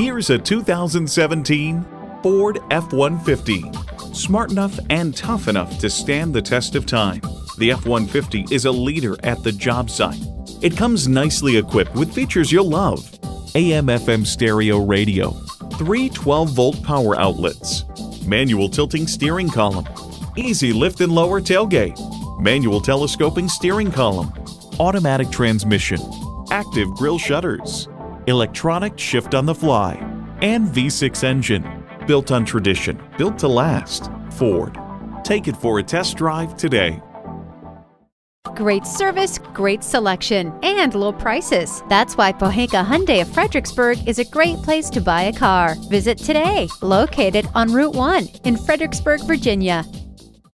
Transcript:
Here's a 2017 Ford F-150. Smart enough and tough enough to stand the test of time, the F-150 is a leader at the job site. It comes nicely equipped with features you'll love: AM/FM stereo radio, 3 12-volt power outlets, manual tilting steering column, easy lift and lower tailgate, manual telescoping steering column, automatic transmission, active grille shutters, electronic shift on the fly, and V6 engine. Built on tradition, built to last. Ford. Take it for a test drive today. Great service, great selection, and low prices. That's why Pohanka Hyundai of Fredericksburg is a great place to buy a car. Visit today, located on Route 1 in Fredericksburg, Virginia.